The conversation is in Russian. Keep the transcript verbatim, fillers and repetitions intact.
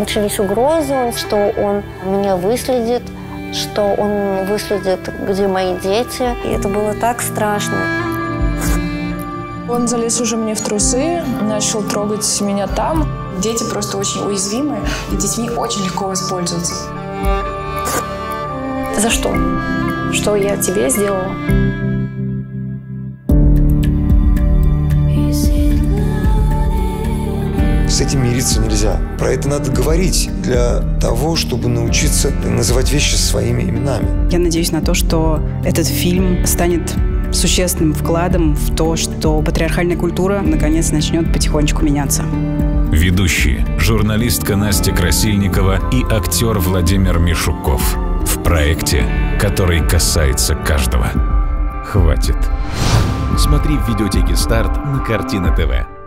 начались угрозы, что он меня выследит, что он выследит, где мои дети. И это было так страшно. Он залез уже мне в трусы, начал трогать меня там. Дети просто очень уязвимы, и детьми очень легко воспользоваться. За что? Что я тебе сделала? С этим мириться нельзя. Про это надо говорить для того, чтобы научиться называть вещи своими именами. Я надеюсь на то, что этот фильм станет существенным вкладом в то, что патриархальная культура наконец начнет потихонечку меняться. Ведущие – журналистка Настя Красильникова и актер Владимир Мишуков. В проекте, который касается каждого. Хватит. Смотри в видеотеке «Старт» на Картина ТВ.